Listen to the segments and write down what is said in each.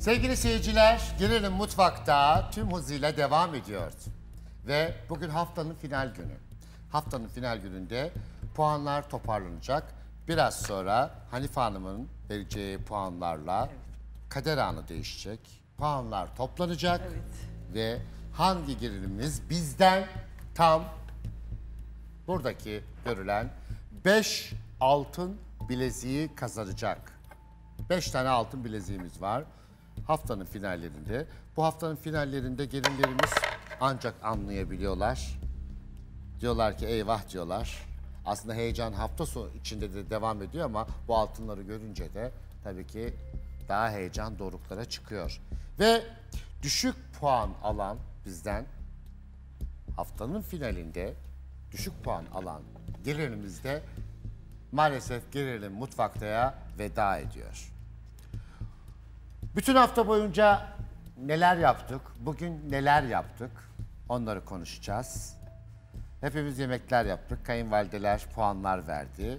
Sevgili seyirciler, Gelelim Mutfak'ta tüm hızıyla devam ediyordu. Ve bugün haftanın final günü. Haftanın final gününde puanlar toparlanacak. Biraz sonra Hanife Hanım'ın vereceği puanlarla kader anı değişecek. Puanlar toplanacak ve hangi gelinimiz bizden tam buradaki görülen 5 altın bileziği kazanacak. 5 tane altın bileziğimiz var haftanın finallerinde. Bu haftanın finallerinde gelinlerimiz ancak anlayabiliyorlar. Diyorlar ki eyvah diyorlar. Aslında heyecan hafta sonu içinde de devam ediyor ama bu altınları görünce de tabii ki daha heyecan doruklara çıkıyor. Ve düşük puan alan bizden, haftanın finalinde düşük puan alan gelinimiz de maalesef Gelelim Mutfakta'ya veda ediyor. Bütün hafta boyunca neler yaptık, bugün neler yaptık onları konuşacağız. Hepimiz yemekler yaptık, kayınvalideler puanlar verdi.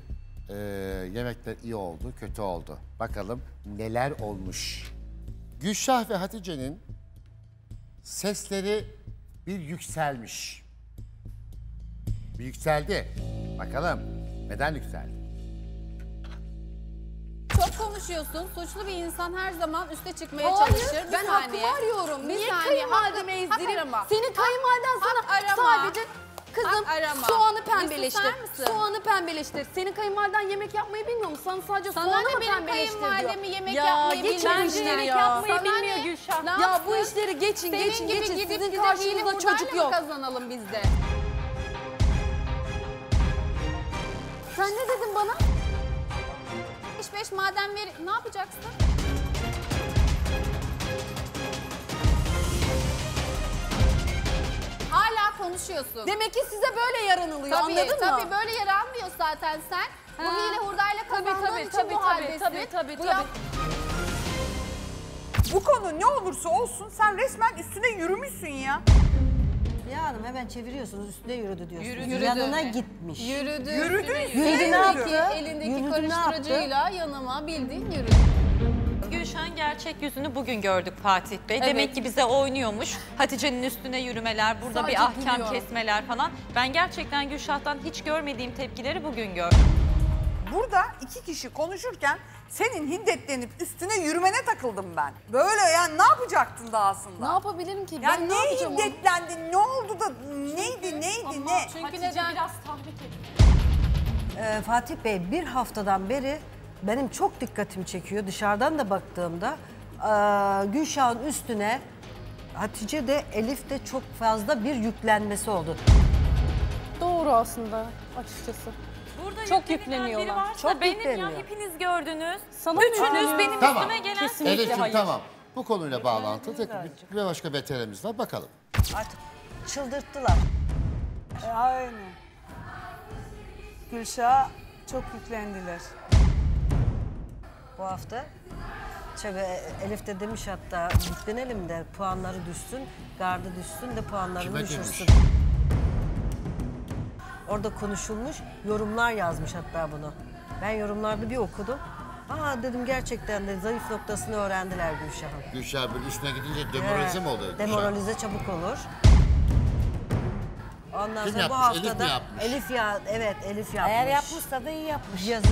Yemekler iyi oldu, kötü oldu. Bakalım neler olmuş. Gülşah ve Hatice'nin sesleri bir yükselmiş. Bir yükseldi. Bakalım neden yükseldi? Çok konuşuyorsun. Suçlu bir insan her zaman üste çıkmaya çalışır. Ben hakkımı arıyorum. Niye kayınvalidemi ezdirir? Senin kayınvaliden sana sadece... Kızım soğanı pembeleştir. Soğanı pembeleştir. Senin kayınvaliden yemek yapmayı bilmiyor mu? Sana sadece soğanı mı pembeleştir diyor. Sana ne benim kayınvalidemi yemek yapmayı bilmiyor. Yemek yapmayı bilmiyor Gülşah. Ya bu işleri geçin, geçin, geçin. Sizin karşınızda çocuk yok. Kazanalım biz de. Sen ne dedin bana? 5-5 madem ver... Ne yapacaksın? Hala konuşuyorsun. Demek ki size böyle yaranılıyor, tabii, anladın mı? Tabii, böyle yaranmıyor zaten sen. Bu hile hurdayla kazandığın için bu haldesin. Bu konu ne olursa olsun sen resmen üstüne yürümüşsün ya. Ya hanım hemen çeviriyorsunuz, üstüne yürüdü diyorsunuz. Yürüdü. Yanına gitmiş. Yürüdü. Yürüdü ne yaptı? Elindeki karıştırıcıyla yanıma bildiğin yürüdü. Gülşah'ın gerçek yüzünü bugün gördük Fatih Bey. Evet. Demek ki bize oynuyormuş. Hatice'nin üstüne yürümeler, burada sadece bir ahkam biliyorum, kesmeler falan. Ben gerçekten Gülşah'tan hiç görmediğim tepkileri bugün gördüm. Burada iki kişi konuşurken senin hiddetlenip üstüne yürümene takıldım ben. Böyle yani ne yapacaktın daha aslında? Ne yapabilirim ki? Yani ben ne hiddetlendin? Onu? Ne oldu da neydi? Çünkü Hatice neden? Biraz tahrik etti. Fatih Bey bir haftadan beri benim çok dikkatimi çekiyor. Dışarıdan da baktığımda Gülşah'ın üstüne Hatice de Elif de çok fazla bir yüklenmesi oldu. Doğru aslında açıkçası. Burada çok yükleniyorlar. Varsa, çok yükleniyor. Ya hepiniz gördünüz. Üçünüz benim üstüme gelen kesinlikle Elif'im, hayır. Tamam. Bu konuyla bağlantılı tek bir başka beterimiz var. Bakalım. Artık çıldırttılar. Aynen. Gülşah çok yüklendiler. Bu hafta Elif de demiş hatta yüklenelim de puanları düşsün, gardı düşsün de puanları düşürsün. Demiş? Orada konuşulmuş, yorumlar yazmış hatta bunu. Ben yorumlarda bir okudum. Aa dedim gerçekten de zayıf noktasını öğrendiler Gülşah'ın. Gülşah böyle üstüne gidince demoralize mi oluyor? Demoralize çabuk olur. Ondan sonra bu haftada Elif yapmış. Eğer yapmışsa da iyi yapmış. Yazmış.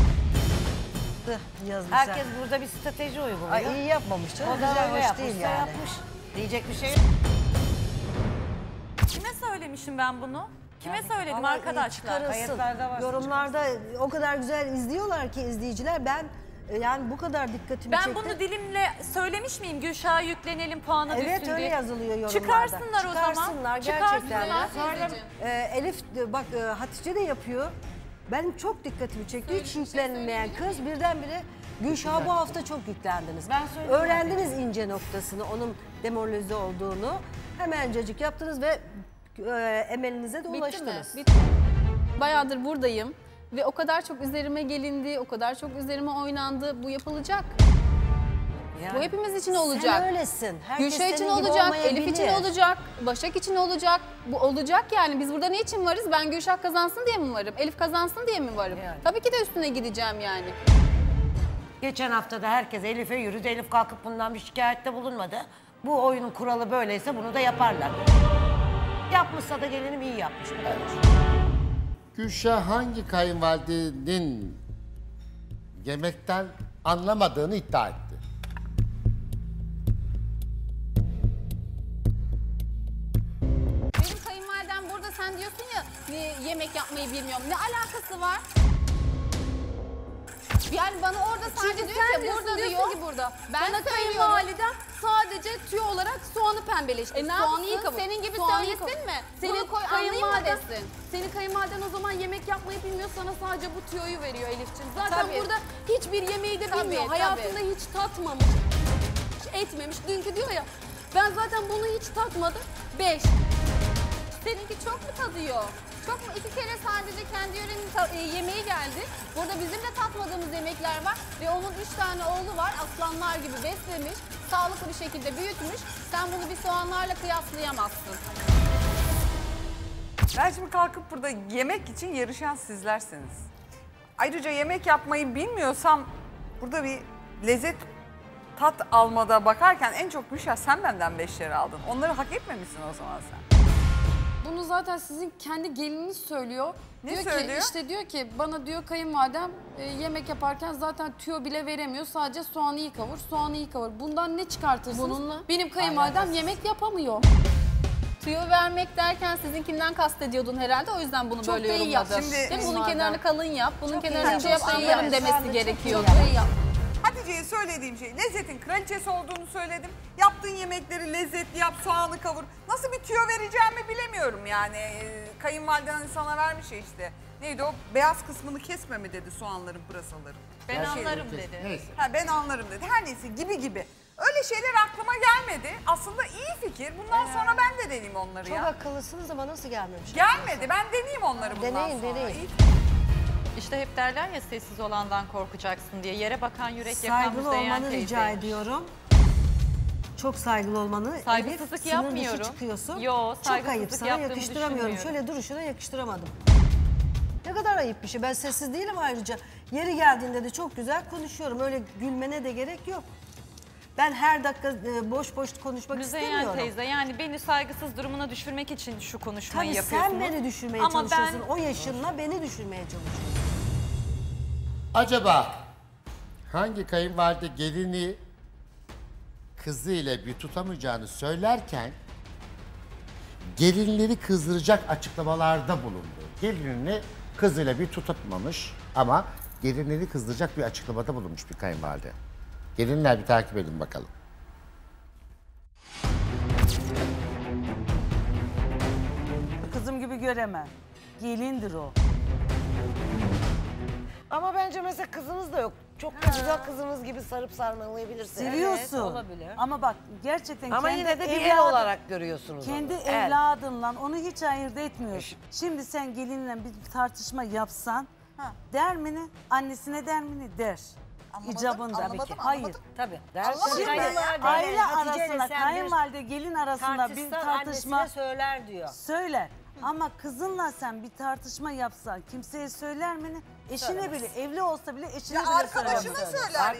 Herkes burada bir strateji uyguluyor. Ay, iyi yapmamış canım. O da güzel hoş yapmış, değil yani. Yapmış. Diyecek bir şey yok. Kime söylemişim ben bunu? Kime söyledim arkadaşlar? Yorumlarda o kadar güzel izliyorlar ki izleyiciler. Ben yani bu kadar dikkatimi çekti. Ben bunu dilimle söylemiş miyim? Gülşah'a yüklenelim puanı düşsün diye. Evet öyle yazılıyor yorumlarda. Çıkarsınlar o zaman. Çıkarsınlar gerçekten. Elif bak Hatice de yapıyor. Benim çok dikkatimi çekti. Hiç yüklenmeyen kız birdenbire Gülşah'a bu hafta çok yüklendiniz. Öğrendiniz ince noktasını, onun demoralize olduğunu. Hemencecik yaptınız ve emelinize de ulaştınız. Bitti mi? Bitti. Bayağıdır buradayım ve o kadar çok üzerime gelindi, o kadar çok üzerime oynandı. Bu yapılacak. Yani, bu hepimiz için olacak. Sen öylesin. Gülşah için olacak, Elif için olacak, Başak için olacak. Bu olacak yani. Biz burada ne için varız? Ben Gülşah kazansın diye mi varım? Elif kazansın diye mi varım? Yani. Tabii ki de üstüne gideceğim yani. Geçen hafta da herkes Elif'e yürüdü. Elif kalkıp bundan bir şikayette bulunmadı. Bu oyunun kuralı böyleyse bunu da yaparlar. Yapmışsa da gelinim iyi yapmış. Gülşah hangi kayınvalidenin yemekten anlamadığını iddia etti. Benim kayınvalidem burada, sen diyorsun ya yemek yapmayı bilmiyorum. Ne alakası var? Yani bana orada sadece diyor ki burada diyor ki burada. Ben bana kayınvalidem sadece tüy olarak soğanı pembeleştirdi. Ne soğanı yıkama. Senin gibi söylesin mi? Senin kayınvaliden. Senin kayınvaliden o zaman yemek yapmayı bilmiyor, sana sadece bu tüyoyu veriyor Elifciğim. Zaten tabii. Burada hiçbir yemeği de bilmiyor. Tabii, hayatında hiç tatmamış, hiç etmemiş. Dünkü diyor ya ben zaten bunu hiç tatmadım. 5. Seninki çok mu tadıyor? Çok mu? 2 kere sadece kendi yörenin yemeği geldi. Burada bizim de tatmadığımız yemekler var. Ve onun 3 tane oğlu var. Aslanlar gibi beslemiş. Sağlıklı bir şekilde büyütmüş. Sen bunu bir soğanlarla kıyaslayamazsın. Ben şimdi kalkıp burada yemek için yarışan sizlersiniz. Ayrıca yemek yapmayı bilmiyorsam burada bir lezzet tat almada bakarken en çok Gülşah sen benden 5 lira aldın. Onları hak etmemişsin o zaman sen. Bunu zaten sizin kendi gelininiz söylüyor. Ne diyor söylüyor? Ki, işte diyor ki bana diyor kayınvalidem yemek yaparken zaten tüyo bile veremiyor. Sadece soğanı iyi kavur, soğanı iyi kavur. Bundan ne çıkartırsınız? Bununla. Benim kayınvalidem yemek yapamıyor. Tüyo vermek derken sizinkinden kastediyordun herhalde. O yüzden bunu çok böyle yorumladım. Şimdi bunun kenarını kalın yap, bunun çok kenarını ince yap, iyi yap demesi gerekiyor. Hatice'ye söylediğim şey lezzetin kraliçesi olduğunu söyledim. Yaptığın yemekleri lezzetli yap, soğanı kavur. Nasıl bir tüyo vereceğimi bilemiyorum yani. Kayınvaliden sana vermiş ya işte. Neydi o? Beyaz kısmını kesme mi dedi soğanların, pırasaların. Ben anlarım dedi. Neyse. Ha, ben anlarım dedi. Her neyse gibi. Öyle şeyler aklıma gelmedi. Aslında iyi fikir. Bundan sonra ben de deneyeyim onları çok ya. Çok akıllısınız ama nasıl gelmemiş? Gelmedi. Ben deneyeyim onları bundan sonra. Deneyin. İşte hep derler ya sessiz olandan korkacaksın diye. Yere bakan yürek yakan Müzeyyen teyze. Rica ediyorum. Çok saygılı olmanı. Saygısızlık yapmıyorum. Çıkıyorsun. Yo, çok ayıp, sana yakıştıramıyorum. Şöyle duruşuna yakıştıramadım. Ne kadar ayıp bir şey. Ben sessiz değilim ayrıca. Yeri geldiğinde de çok güzel konuşuyorum. Öyle gülmene de gerek yok. Ben her dakika boş boş konuşmak istemiyorum. Müzeyyen teyze yani beni saygısız durumuna düşürmek için şu konuşmayı yapıyorsun. Tabii sen beni düşürmeye çalışıyorsun. O yaşınla beni düşürmeye çalışıyorsun. Acaba hangi kayınvalide gelini kızı ile bir tutamayacağını söylerken gelinleri kızdıracak açıklamalarda bulundu. Gelinini kızıyla bir tutamamış ama gelinleri kızdıracak bir açıklamada bulunmuş bir kayınvalide. Gelinler bir takip edin bakalım. Kızım gibi göremem. Gelindir o. Ama bence mesela kızınız da yok. Çok güzel kızınız gibi sarıp sarmalayabilirsin. Seviyorsun. Evet, olabilir. Ama bak gerçekten ama kendi yine de bir el olarak görüyorsunuz. Kendi evladımla onu hiç ayırt etmiyorsun. Şimdi sen gelinle bir tartışma yapsan der mi ne? Annesine der mi ne? Der. İcabında. Hayır. Tabii. Aile arasında, kayınvalide gelin arasında bir tartışma söyler diyor. Söyler. Ama kızınla sen bir tartışma yapsan kimseye söyler mi ne? Eşine bile, evli olsa bile eşine bile söyler.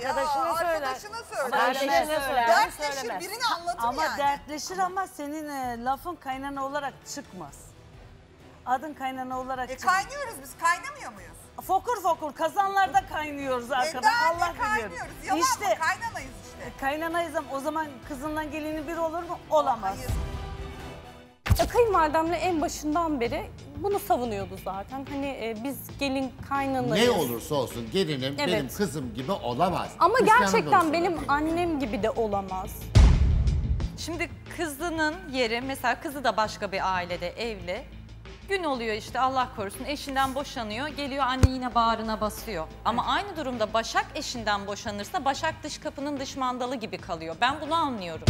Dertleşir, birini anlatır ama yani. Ama dertleşir ama senin lafın kaynana olarak çıkmaz. Adın kaynana olarak çıkmaz. Kaynıyoruz biz, kaynamıyor muyuz? Fokur fokur kazanlarda kaynıyoruz arkadaşlar. Allah biliyor. Yalan işte, mı? Kaynanayız işte. Kaynanayız ama o zaman kızından gelinin biri olur mu? Olamaz. Hayır. Kayınvalidemle en başından beri bunu savunuyordu zaten. Hani biz gelin kaynanayız. Ne olursa olsun gelinim benim kızım gibi olamaz. Ama gerçekten benim annem gibi de olamaz. Şimdi kızının yeri mesela kızı da başka bir ailede evli. Gün oluyor işte Allah korusun eşinden boşanıyor. Geliyor anne yine bağrına basıyor. Ama aynı durumda Başak eşinden boşanırsa Başak dış kapının dış mandalı gibi kalıyor. Ben bunu anlıyorum.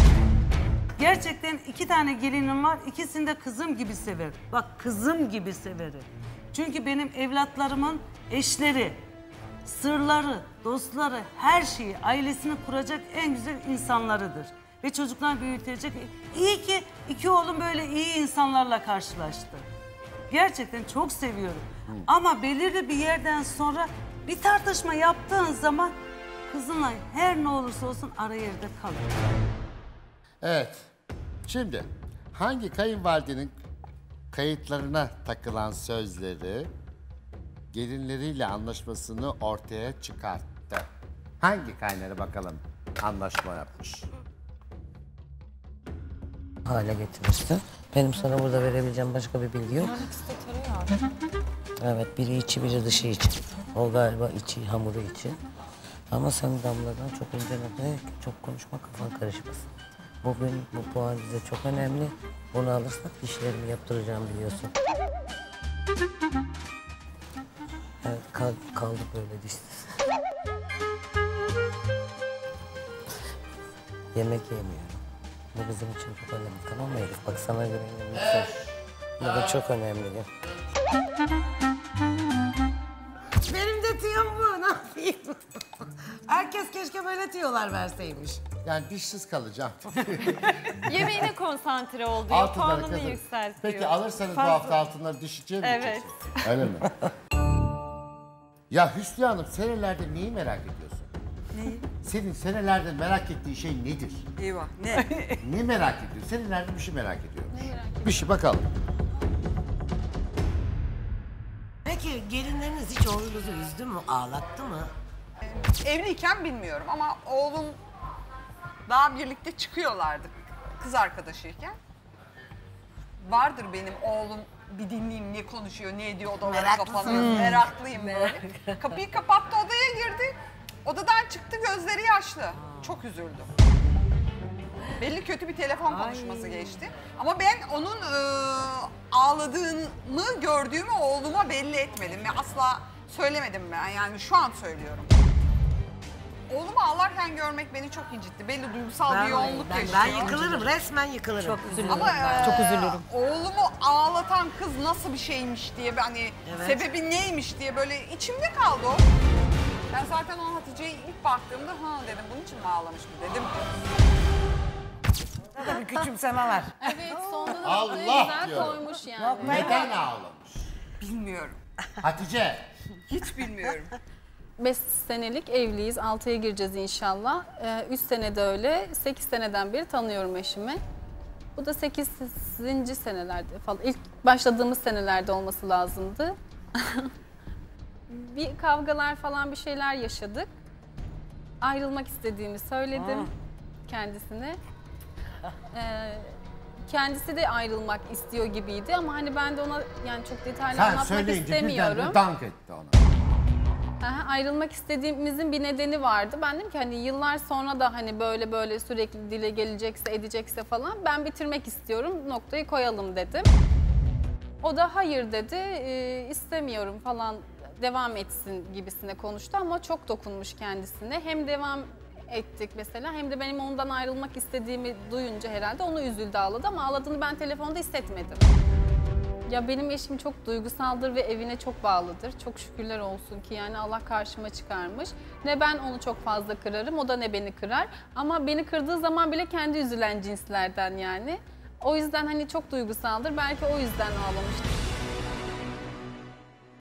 Gerçekten 2 tane gelinim var, ikisini de kızım gibi severim. Bak kızım gibi severim. Çünkü benim evlatlarımın eşleri, sırları, dostları, her şeyi, ailesini kuracak en güzel insanlarıdır. Ve çocuklar büyütecek. İyi ki 2 oğlum böyle iyi insanlarla karşılaştı. Gerçekten çok seviyorum. Ama belirli bir yerden sonra bir tartışma yaptığın zaman kızınla her ne olursa olsun ara yerde kalır. Evet. Şimdi hangi kayınvalidenin kayıtlarına takılan sözleri gelinleriyle anlaşmasını ortaya çıkarttı? Hangi kaynara bakalım anlaşma yapmış? Hale getirmişti. Benim sana burada verebileceğim başka bir bilgi yok. Evet, biri içi, biri dışı içi. O galiba içi, hamuru içi. Ama sen damladan çok incelemeye, çok konuşma, kafan karışmasın. Bugün bu puan bize çok önemli. Bunu alırsak işlerimi yaptıracağım biliyorsun. Evet, kaldı böyle dişsiz. Yemek yemiyorum. Bu bizim için çok önemli, tamam mı Elif? Bak sana göre önemli. Bu da çok önemli. Benim de tüyüm bu, ne yapayım? Herkes keşke böyle tüyolar verseymiş. Yani dişsiz kalacağım. Yemeğine konsantre oldu, puanını yükseltiyor. Peki alırsanız bu hafta altınları düşeceğim mi? Evet. Öyle mi? Ya Hüsnü Hanım, senelerde neyi merak ediyorsun? Neyi? Senin senelerdir merak ettiğin şey nedir? Eyvah, ne? Ne merak ediyorsun? Senelerdir bir şey merak ediyormuş. Ne merak ediyorsun? Bir şey bakalım. Peki gelinleriniz hiç oğlunuzu üzdü mü, ağlattı mı? Evliyken bilmiyorum ama oğlum daha birlikte çıkıyorlardı kız arkadaşıyken. Vardır benim oğlum, bir dinleyeyim ne konuşuyor, ne ediyor, odalara kapanıyor. Meraklıyım böyle. Kapıyı kapattı, odaya girdi. Odadan çıktı, gözleri yaşlı. Çok üzüldüm. Belli kötü bir telefon konuşması geçti. Ama ben onun ağladığını gördüğümü oğluma belli etmedim ve asla söylemedim ben. Yani şu an söylüyorum. Oğlumu ağlarken görmek beni çok incitti. Belli duygusal bir yoğunluk yaşıyor. Ben yıkılırım, resmen yıkılırım. Çok üzülürüm. Ama çok üzülürüm. Oğlumu ağlatan kız nasıl bir şeymiş diye, hani evet, sebebi neymiş diye böyle içimde kaldı o. Ben zaten o Hatice'ye ilk baktığımda ha dedim, bunun için mi ağlamış mı dedim. Burada da bir küçümseme var. Evet, sonunda da Allah koymuş yani. Yok, neden ağlamış? Bilmiyorum. Hatice. Hiç bilmiyorum. 5 senelik evliyiz, 6'ya gireceğiz inşallah. 3 sene de öyle, 8 seneden beri tanıyorum eşimi. Bu da 8. senelerde falan, ilk başladığımız senelerde olması lazımdı. Bir kavgalar falan bir şeyler yaşadık. Ayrılmak istediğimi söyledim kendisine. Kendisi de ayrılmak istiyor gibiydi ama hani ben de ona yani çok detaylı anlatmak istemiyorum. Sen dank etti ona. Aha, ayrılmak istediğimizin bir nedeni vardı. Ben dedim ki hani yıllar sonra da hani böyle böyle sürekli dile gelecekse edecekse falan ben bitirmek istiyorum, noktayı koyalım dedim. O da hayır dedi, istemiyorum falan, devam etsin gibisine konuştu ama çok dokunmuş kendisine. Hem devam ettik mesela, hem de benim ondan ayrılmak istediğimi duyunca herhalde onu üzüldü, ağladı ama ağladığını ben telefonda hissetmedim. Ya benim eşim çok duygusaldır ve evine çok bağlıdır. Çok şükürler olsun ki yani Allah karşıma çıkarmış. Ne ben onu çok fazla kırarım, o da ne beni kırar. Ama beni kırdığı zaman bile kendi üzülen cinslerden yani. O yüzden hani çok duygusaldır, belki o yüzden ağlamıştır.